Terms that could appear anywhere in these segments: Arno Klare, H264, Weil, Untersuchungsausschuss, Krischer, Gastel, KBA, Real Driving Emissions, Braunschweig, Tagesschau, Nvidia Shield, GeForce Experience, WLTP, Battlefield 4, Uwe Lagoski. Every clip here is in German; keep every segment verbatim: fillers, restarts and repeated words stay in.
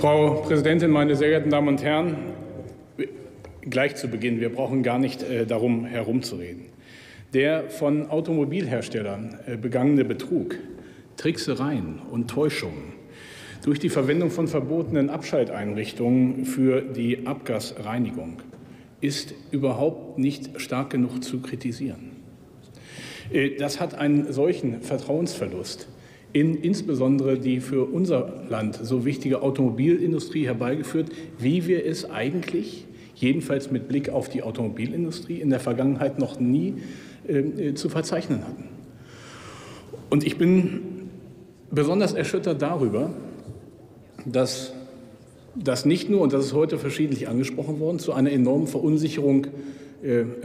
Frau Präsidentin, meine sehr geehrten Damen und Herren! Gleich zu Beginn, wir brauchen gar nicht äh, darum herumzureden. Der von Automobilherstellern äh, begangene Betrug, Tricksereien und Täuschungen durch die Verwendung von verbotenen Abschalteinrichtungen für die Abgasreinigung ist überhaupt nicht stark genug zu kritisieren. Äh, das hat einen solchen Vertrauensverlust in insbesondere die für unser Land so wichtige Automobilindustrie herbeigeführt, wie wir es eigentlich, jedenfalls mit Blick auf die Automobilindustrie, in der Vergangenheit noch nie äh, zu verzeichnen hatten. Und ich bin besonders erschüttert darüber, dass das nicht nur, und das ist heute verschiedentlich angesprochen worden, zu einer enormen Verunsicherung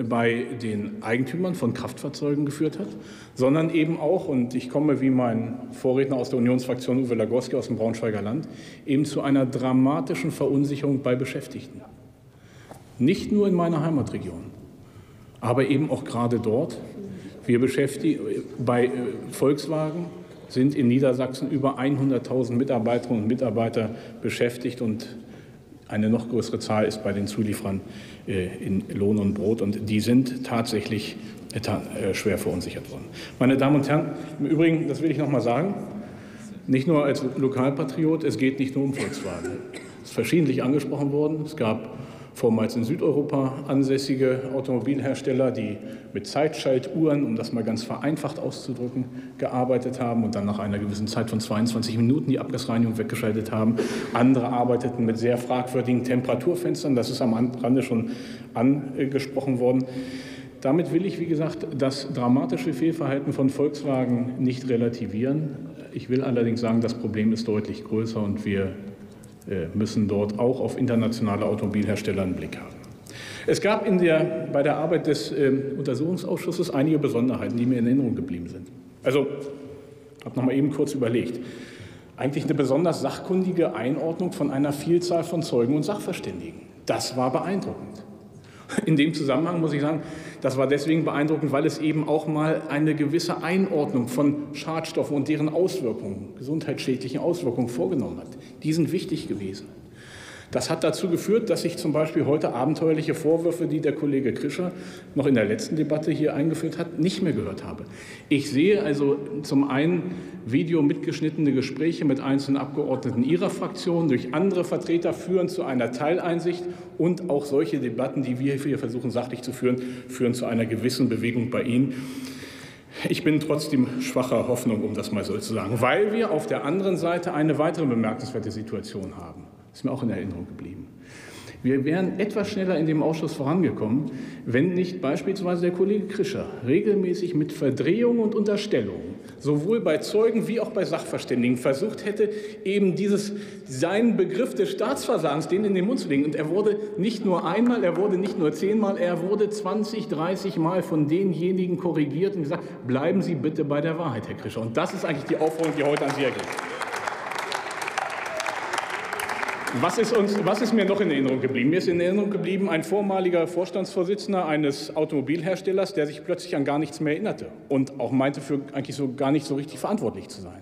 bei den Eigentümern von Kraftfahrzeugen geführt hat, sondern eben auch, und ich komme wie mein Vorredner aus der Unionsfraktion Uwe Lagoski aus dem Braunschweiger Land, eben zu einer dramatischen Verunsicherung bei Beschäftigten. Nicht nur in meiner Heimatregion, aber eben auch gerade dort. Wir beschäftigen, bei Volkswagen sind in Niedersachsen über hunderttausend Mitarbeiterinnen und Mitarbeiter beschäftigt und eine noch größere Zahl ist bei den Zulieferern in Lohn und Brot. Und die sind tatsächlich schwer verunsichert worden. Meine Damen und Herren, im Übrigen, das will ich noch mal sagen, nicht nur als Lokalpatriot, es geht nicht nur um Volkswagen. Es ist verschiedentlich angesprochen worden. Es gab vormals in Südeuropa ansässige Automobilhersteller, die mit Zeitschaltuhren, um das mal ganz vereinfacht auszudrücken, gearbeitet haben und dann nach einer gewissen Zeit von zweiundzwanzig Minuten die Abgasreinigung weggeschaltet haben. Andere arbeiteten mit sehr fragwürdigen Temperaturfenstern. Das ist am Rande schon angesprochen worden. Damit will ich, wie gesagt, das dramatische Fehlverhalten von Volkswagen nicht relativieren. Ich will allerdings sagen, das Problem ist deutlich größer und wir müssen dort auch auf internationale Automobilhersteller einen Blick haben. Es gab in der, bei der Arbeit des äh, Untersuchungsausschusses einige Besonderheiten, die mir in Erinnerung geblieben sind. Also, ich habe noch mal eben kurz überlegt. Eigentlich eine besonders sachkundige Einordnung von einer Vielzahl von Zeugen und Sachverständigen. Das war beeindruckend. In dem Zusammenhang muss ich sagen, das war deswegen beeindruckend, weil es eben auch mal eine gewisse Einordnung von Schadstoffen und deren Auswirkungen, gesundheitsschädlichen Auswirkungen vorgenommen hat. Die sind wichtig gewesen. Das hat dazu geführt, dass ich zum Beispiel heute abenteuerliche Vorwürfe, die der Kollege Krischer noch in der letzten Debatte hier eingeführt hat, nicht mehr gehört habe. Ich sehe also zum einen Video mitgeschnittene Gespräche mit einzelnen Abgeordneten ihrer Fraktion durch andere Vertreter führen zu einer Teileinsicht und auch solche Debatten, die wir hier versuchen sachlich zu führen, führen zu einer gewissen Bewegung bei Ihnen. Ich bin trotzdem schwacher Hoffnung, um das mal so zu sagen, weil wir auf der anderen Seite eine weitere bemerkenswerte Situation haben. Ist mir auch in Erinnerung geblieben. Wir wären etwas schneller in dem Ausschuss vorangekommen, wenn nicht beispielsweise der Kollege Krischer regelmäßig mit Verdrehungen und Unterstellungen sowohl bei Zeugen wie auch bei Sachverständigen versucht hätte, eben dieses, seinen Begriff des Staatsversagens denen in den Mund zu legen. Und er wurde nicht nur einmal, er wurde nicht nur zehnmal, er wurde zwanzig, dreißig Mal von denjenigen korrigiert und gesagt, bleiben Sie bitte bei der Wahrheit, Herr Krischer. Und das ist eigentlich die Aufforderung, die heute an Sie ergeht. Was ist, uns, was ist mir noch in Erinnerung geblieben? Mir ist in Erinnerung geblieben ein vormaliger Vorstandsvorsitzender eines Automobilherstellers, der sich plötzlich an gar nichts mehr erinnerte und auch meinte, für eigentlich so gar nicht so richtig verantwortlich zu sein.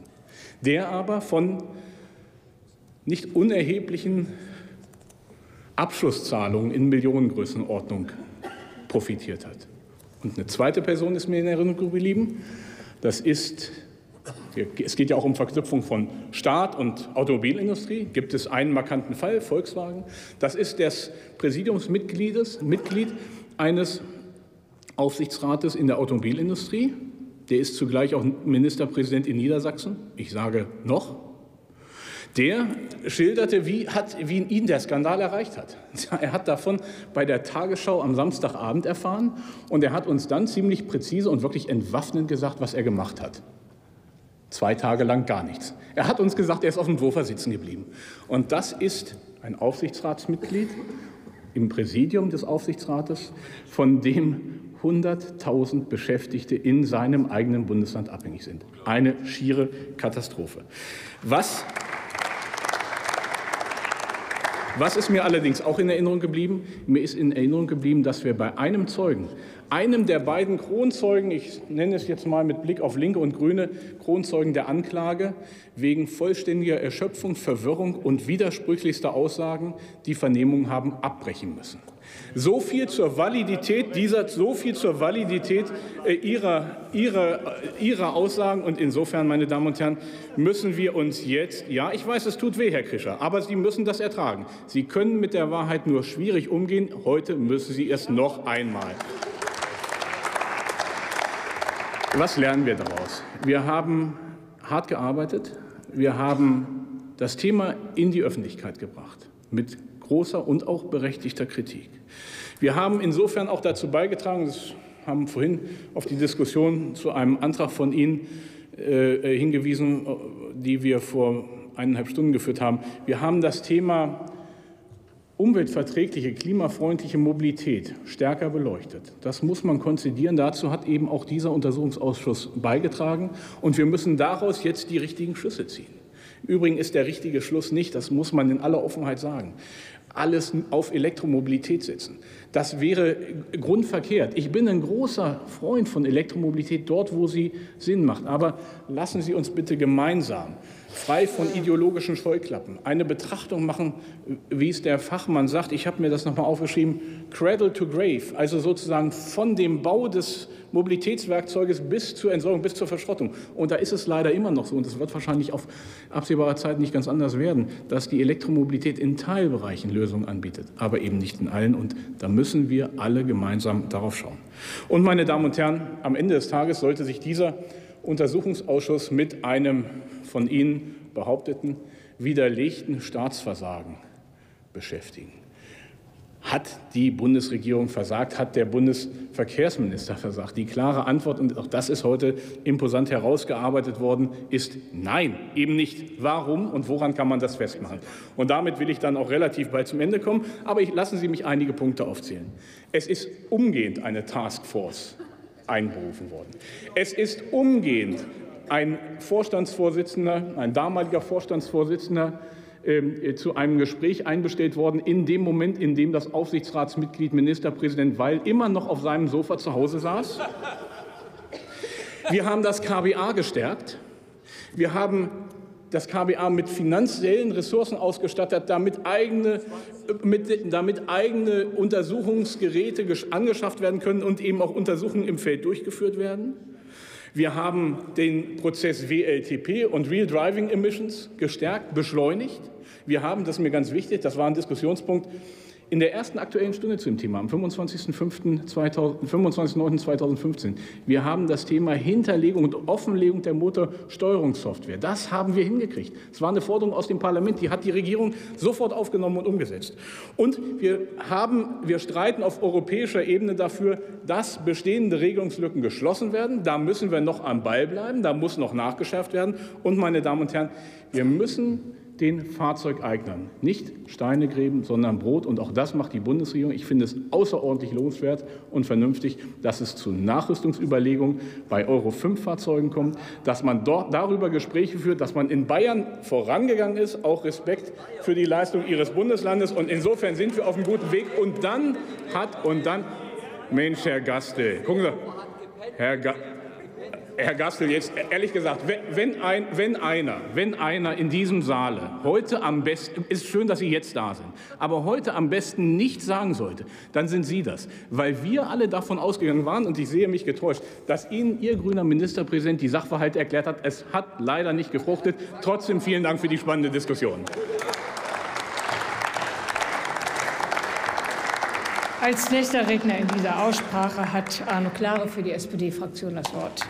Der aber von nicht unerheblichen Abschlusszahlungen in Millionengrößenordnung profitiert hat. Und eine zweite Person ist mir in Erinnerung geblieben. Das ist... Es geht ja auch um Verknüpfung von Staat und Automobilindustrie. Gibt es einen markanten Fall, Volkswagen. Das ist das Präsidiumsmitglied Mitglied eines Aufsichtsrates in der Automobilindustrie. Der ist zugleich auch Ministerpräsident in Niedersachsen. Ich sage noch. Der schilderte, wie, hat, wie ihn der Skandal erreicht hat. Er hat davon bei der Tagesschau am Samstagabend erfahren. Und er hat uns dann ziemlich präzise und wirklich entwaffnend gesagt, was er gemacht hat. Zwei Tage lang gar nichts. Er hat uns gesagt, er ist auf dem Sofa sitzen geblieben. Und das ist ein Aufsichtsratsmitglied im Präsidium des Aufsichtsrates, von dem hunderttausend Beschäftigte in seinem eigenen Bundesland abhängig sind. Eine schiere Katastrophe. Was, was ist mir allerdings auch in Erinnerung geblieben? Mir ist in Erinnerung geblieben, dass wir bei einem Zeugen einem der beiden Kronzeugen, ich nenne es jetzt mal mit Blick auf Linke und Grüne, Kronzeugen der Anklage, wegen vollständiger Erschöpfung, Verwirrung und widersprüchlichster Aussagen die Vernehmung haben abbrechen müssen. So viel zur Validität dieser, so viel zur Validität äh, ihrer, ihrer, äh, ihrer Aussagen. Und insofern, meine Damen und Herren, müssen wir uns jetzt, ja, ich weiß, es tut weh, Herr Krischer, aber Sie müssen das ertragen. Sie können mit der Wahrheit nur schwierig umgehen. Heute müssen Sie es noch einmal. Was lernen wir daraus? Wir haben hart gearbeitet. Wir haben das Thema in die Öffentlichkeit gebracht mit großer und auch berechtigter Kritik. Wir haben insofern auch dazu beigetragen, das haben vorhin auf die Diskussion zu einem Antrag von Ihnen äh, hingewiesen, die wir vor eineinhalb Stunden geführt haben. Wir haben das Thema umweltverträgliche, klimafreundliche Mobilität stärker beleuchtet. Das muss man konzidieren. Dazu hat eben auch dieser Untersuchungsausschuss beigetragen. Und wir müssen daraus jetzt die richtigen Schlüsse ziehen. Übrigens ist der richtige Schluss nicht, das muss man in aller Offenheit sagen, alles auf Elektromobilität setzen. Das wäre grundverkehrt. Ich bin ein großer Freund von Elektromobilität dort, wo sie Sinn macht. Aber lassen Sie uns bitte gemeinsam, frei von ideologischen Scheuklappen, eine Betrachtung machen, wie es der Fachmann sagt. Ich habe mir das nochmal aufgeschrieben, Cradle to Grave, also sozusagen von dem Bau des Mobilitätswerkzeuges bis zur Entsorgung, bis zur Verschrottung. Und da ist es leider immer noch so, und das wird wahrscheinlich auf absehbare Zeit nicht ganz anders werden, dass die Elektromobilität in Teilbereichen Lösungen anbietet, aber eben nicht in allen. Und da müssen wir alle gemeinsam darauf schauen. Und, meine Damen und Herren, am Ende des Tages sollte sich dieser Untersuchungsausschuss mit einem von Ihnen behaupteten widerlegten Staatsversagen beschäftigen. Hat die Bundesregierung versagt? Hat der Bundesverkehrsminister versagt? Die klare Antwort, und auch das ist heute imposant herausgearbeitet worden, ist nein, eben nicht. Warum und woran kann man das festmachen? Und damit will ich dann auch relativ bald zum Ende kommen. Aber ich, lassen Sie mich einige Punkte aufzählen. Es ist umgehend eine Taskforce einberufen worden. Es ist umgehend ein Vorstandsvorsitzender, ein damaliger Vorstandsvorsitzender, äh, zu einem Gespräch einbestellt worden, in dem Moment, in dem das Aufsichtsratsmitglied Ministerpräsident Weil immer noch auf seinem Sofa zu Hause saß. Wir haben das K B A gestärkt. Wir haben das K B A mit finanziellen Ressourcen ausgestattet, damit eigene, mit, damit eigene Untersuchungsgeräte angeschafft werden können und eben auch Untersuchungen im Feld durchgeführt werden. Wir haben den Prozess W L T P und Real Driving Emissions gestärkt, beschleunigt. Wir haben, das ist mir ganz wichtig, das war ein Diskussionspunkt, in der ersten aktuellen Stunde zu dem Thema, am fünfundzwanzigsten neunten zweitausendfünfzehn, wir haben das Thema Hinterlegung und Offenlegung der Motorsteuerungssoftware. Das haben wir hingekriegt. Es war eine Forderung aus dem Parlament, die hat die Regierung sofort aufgenommen und umgesetzt. Und wir, haben, wir streiten auf europäischer Ebene dafür, dass bestehende Regelungslücken geschlossen werden. Da müssen wir noch am Ball bleiben, da muss noch nachgeschärft werden. Und, meine Damen und Herren, wir müssen den Fahrzeugeignern nicht Steine gräben, sondern Brot. Und auch das macht die Bundesregierung. Ich finde es außerordentlich lobenswert und vernünftig, dass es zu Nachrüstungsüberlegungen bei Euro fünf Fahrzeugen kommt, dass man dort darüber Gespräche führt, dass man in Bayern vorangegangen ist. Auch Respekt für die Leistung Ihres Bundeslandes. Und insofern sind wir auf einem guten Weg. Und dann hat und dann, Mensch, Herr Gastel, gucken Sie, Herr Gastel. Herr Gastel, jetzt ehrlich gesagt, wenn, ein, wenn, einer, wenn einer in diesem Saale heute am besten, ist schön, dass Sie jetzt da sind, aber heute am besten nichts sagen sollte, dann sind Sie das. Weil wir alle davon ausgegangen waren, und ich sehe mich getäuscht, dass Ihnen Ihr grüner Ministerpräsident die Sachverhalte erklärt hat. Es hat leider nicht gefruchtet. Trotzdem vielen Dank für die spannende Diskussion. Als nächster Redner in dieser Aussprache hat Arno Klare für die S P D-Fraktion das Wort.